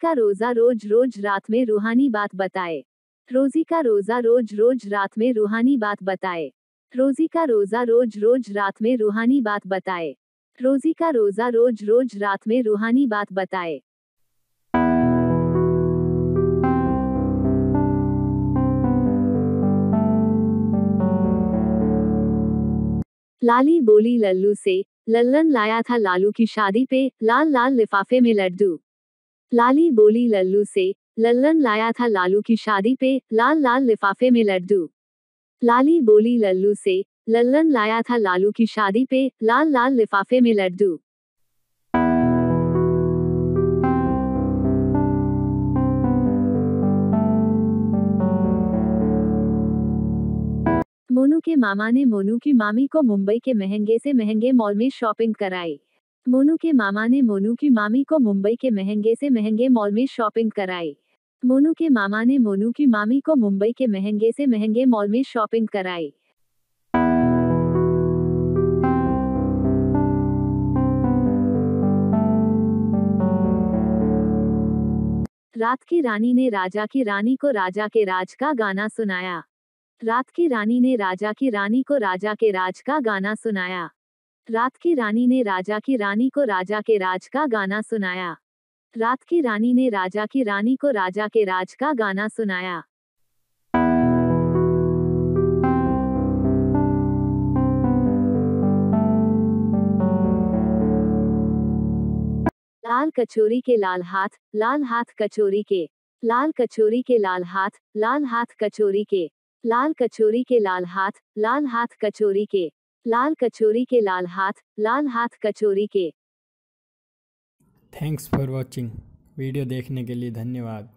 का रोजा रोज रोज रात में रूहानी बात बताए। रोजी का रोजा रोज रोज रात में रूहानी बात बताए। रोजी का रोजा रोज रोज रात में रूहानी बात बताए। रोजी का रोजा रोज रोज रात में रूहानी बात बताए। लाली बोली लल्लू से, लल्लन लाया था लालू की शादी पे लाल लाल लिफाफे में लड्डू। लाली बोली लल्लू से, लल्लन लाया था लालू की शादी पे लाल लाल लिफाफे में लड्डू। लाली बोली लल्लू से, लल्लन लाया था लालू की शादी पे लाल लाल लिफाफे में लड्डू। मोनू के मामा ने मोनू की मामी को मुंबई के महंगे से महंगे मॉल में शॉपिंग कराई। मोनू के मामा ने मोनू की मामी को मुंबई के महंगे से महंगे मॉल में शॉपिंग कराई। मोनू के मामा ने मोनू की मामी को मुंबई के महंगे से महंगे मॉल में शॉपिंग कराई। रात की रानी ने राजा की रानी को राजा के राज का गाना सुनाया। रात की रानी ने राजा की रानी को राजा के राज का गाना सुनाया। रात की रानी ने राजा की रानी को राजा के राज का गाना सुनाया। रात की रानी ने राजा की रानी को राजा के राज का गाना सुनाया। लाल कचोरी के लाल हाथ, लाल हाथ कचोरी के। लाल कचोरी के लाल हाथ, लाल हाथ कचोरी के। लाल कचोरी के लाल हाथ, लाल हाथ कचोरी के। लाल कचोरी के लाल हाथ, लाल हाथ कचोरी के। Thanks for watching. वीडियो देखने के लिए धन्यवाद।